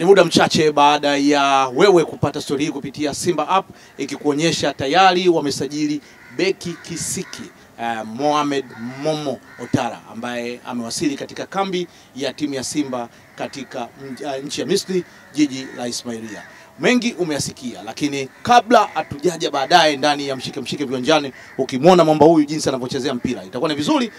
Ni muda mchache baada ya wewe kupata story hii kupitia Simba App ikikuonyesha tayari wamesajili beki kisiki Mohamed Momo Ouattara ambaye amewasili katika kambi ya timu ya Simba katika nchi ya Misri, jiji la Ismailia. Mengi umeyasikia, lakini kabla hatujaja baadaye ndani ya mshike viwanjani ukimwona mwamba huyu jinsi anavyochezea mpira, itakuwa ni vizuri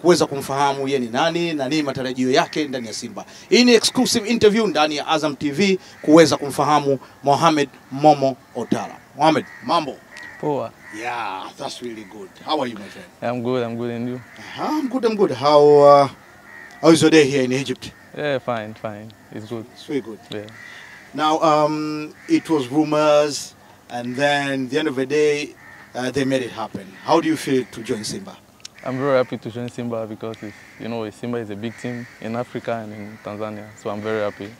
kuweza kumfahamu yeye ni nani na nini matarajio yake ndani ya Simba. Hii ni exclusive interview ndani ya Azam TV kuweza kumfahamu Mohamed Momo Ouattara. Mohamed, mambo? Poa. Yeah, that's really good. How are you, my friend? I'm good, and you? I'm good. How is your day here in Egypt? Yeah, fine. It's good. It's really good. Yeah. Now, it was rumors, and then at the end of the day, they made it happen. How do you feel to join Simba? I'm very happy to join Simba because, Simba is a big team in Africa and in Tanzania, so I'm very happy.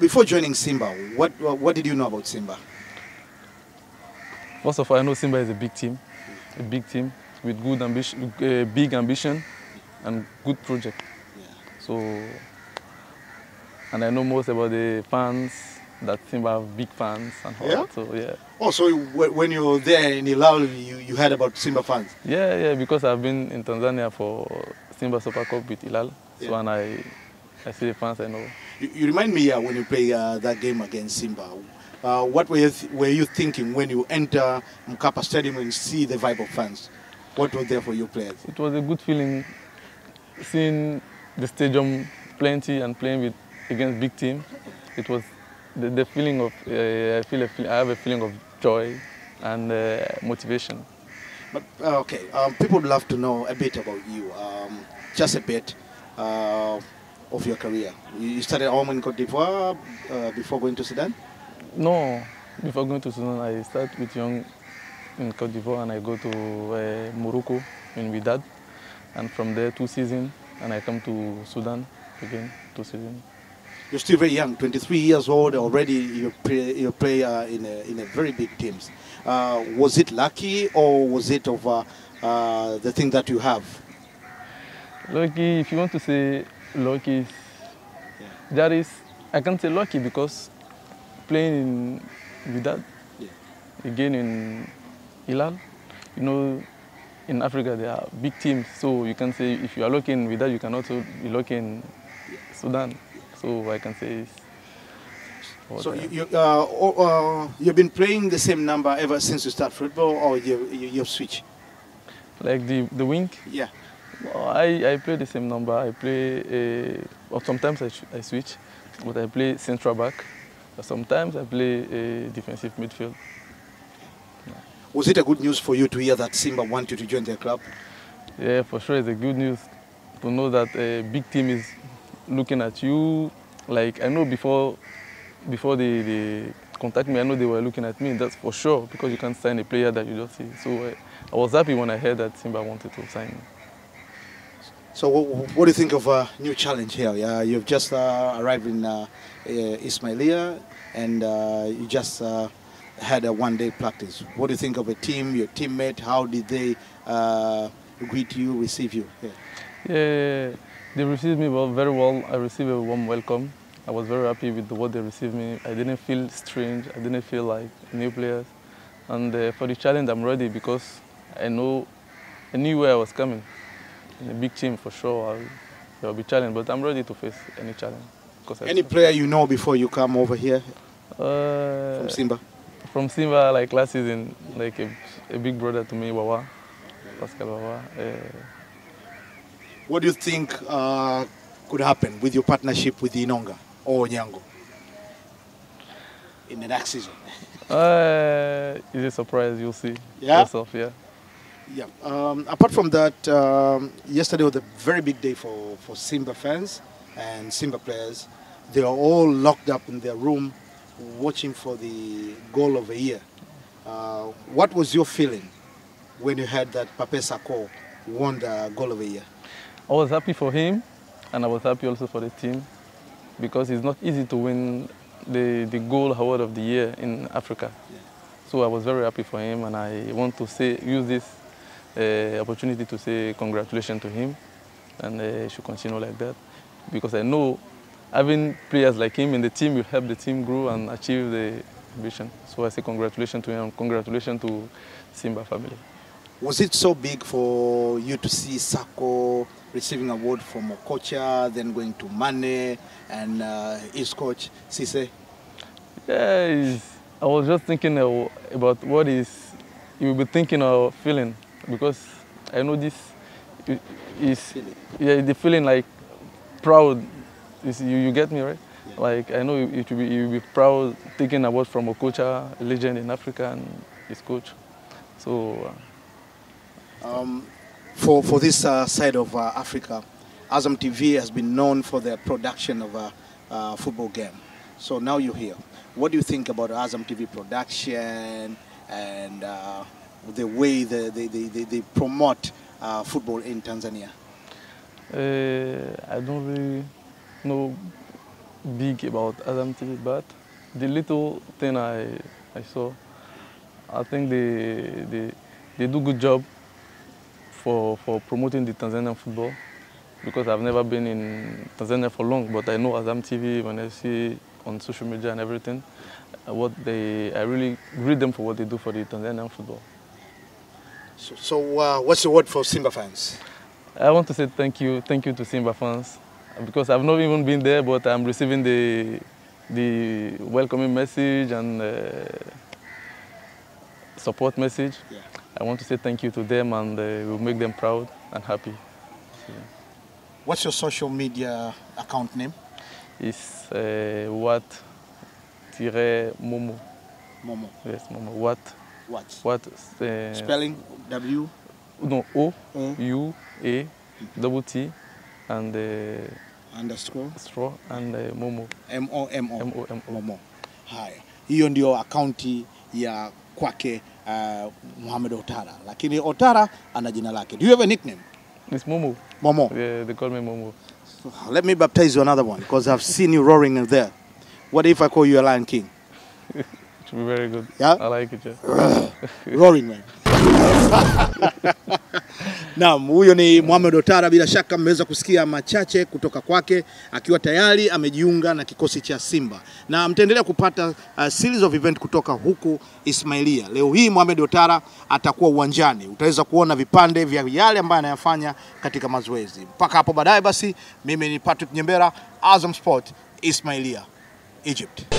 Before joining Simba, what did you know about Simba? First of all, I know Simba is a big team with good ambition, big ambition, and good project. Yeah. So. And I know most about the fans, that Simba have big fans and all that, so yeah. Oh, so when you were there in Hilal, you heard about Simba fans? Yeah, because I've been in Tanzania for Simba Super Cup with Hilal, so when I see the fans, I know. You remind me when you play that game against Simba, what were you thinking when you enter Mkapa Stadium and see the vibe of fans? What was there for you players? It was a good feeling seeing the stadium plenty and playing with against big team. It was the feeling of I have a feeling of joy and motivation. But okay, people would love to know a bit about you, just a bit of your career. You started home in Cote d'Ivoire before going to Sudan? No, before going to Sudan, I started with young in Cote d'Ivoire and I go to Morocco in Wydad, and from there 2 seasons, and I come to Sudan again 2 seasons. You're still very young, 23 years old already. You play in a very big teams. Was it lucky or was it of the thing that you have? Lucky, if you want to say lucky, that is, I can't say lucky because playing in Wydad, again in Hilal, in Africa there are big teams. So you can say if you are lucky in Wydad, you can also be lucky in Sudan. So I can say. So you've been playing the same number ever since you start football, or you've switched? Like the wing? Yeah. Well, I play the same number. I play. Or sometimes I switch, but I play central back. Sometimes I play defensive midfield. Yeah. Was it a good news for you to hear that Simba want you to join their club? Yeah, for sure, it's a good news to know that a big team is looking at you. Like I know before they contact me, I know they were looking at me, that's for sure, because you can't sign a player that you don't see. So I was happy when I heard that Simba wanted to sign me. So what do you think of a new challenge here? Yeah, you've just arrived in Ismailia and you just had a one-day practice. What do you think of a team, your teammate? How did they greet you, receive you here? Yeah. They received me very well. I received a warm welcome. I was very happy with what they received me. I didn't feel strange. I didn't feel like new players. And for the challenge, I'm ready because I knew where I was coming. In a big team, for sure, there will be challenge. But I'm ready to face any challenge. Any player you know before you come over here? From Simba. From Simba, like last season, like a big brother to me, Wawa, Pascal Wawa. What do you think could happen with your partnership with Inonga or Onyango in the next season? It's a surprise, you'll see yourself, yeah. Apart from that, yesterday was a very big day for Simba fans and Simba players. They are all locked up in their room watching for the goal of the year. What was your feeling when you heard that Pape Sakho won the goal of the year? I was happy for him, and I was happy also for the team, because it's not easy to win the goal award of the year in Africa. Yeah. So I was very happy for him, and I want to use this opportunity to say congratulations to him, and he should continue like that, because I know having players like him in the team will help the team grow and achieve the ambition. So I say congratulations to him, congratulations to Simba family. Was it so big for you to see Sakho receiving award from Okocha, then going to Mane and his coach, Sise? Yeah, I was just thinking about what is you will be thinking or feeling, because I know this is yeah, the feeling like proud. You get me, right? Yeah. Like I know it will be proud taking award from Okocha, a legend in Africa, and his coach. So for this side of Africa, Azam TV has been known for their production of a football game. So now you're here. What do you think about Azam TV production and the way they promote football in Tanzania? I don't really know big about Azam TV, but the little thing I saw, I think they do good job for promoting the Tanzanian football, because I've never been in Tanzania for long, but I know Azam TV when I see on social media and everything. I really greet them for what they do for the Tanzanian football. So what's the word for Simba fans? I want to say thank you to Simba fans, because I've not even been there, but I'm receiving the welcoming message and support message. Yeah. I want to say thank you to them, and we'll make them proud and happy. So, yeah. What's your social media account name? Is Wat-Momo. Momo. Yes, Momo. What? What? What? Spelling W? No, O, O. U, A, double T, and underscore. Straw and Momo. M-O-M-O. M-O-M-O. Momo. Haya. Hiyo ndio akaunti ya kwake Mohamed Ouattara. Lakini Ouattara ana jina lake. Do you have a nickname? It's Momo. Momo. Yeah, they call me Momo. Let me baptize you another one, because I've seen you roaring in there. What if I call you a Lion King? It should be very good. Yeah? I like it, yeah. Roaring, man. Naam, huyo ni Mohamed Ouattara. Bila shaka mmeweza kusikia machache kutoka kwake akiwa tayari amejiunga na kikosi cha Simba. Na mtaendelea kupata series of event kutoka huku Ismailia. Leo hii Mohamed Ouattara atakuwa uwanjani. Utaweza kuona vipande vya yale ambayo anayafanya katika mazoezi. Mpaka hapo baadaye basi, mimi ni Patrick Njembera, Azam Sport, Ismailia, Egypt.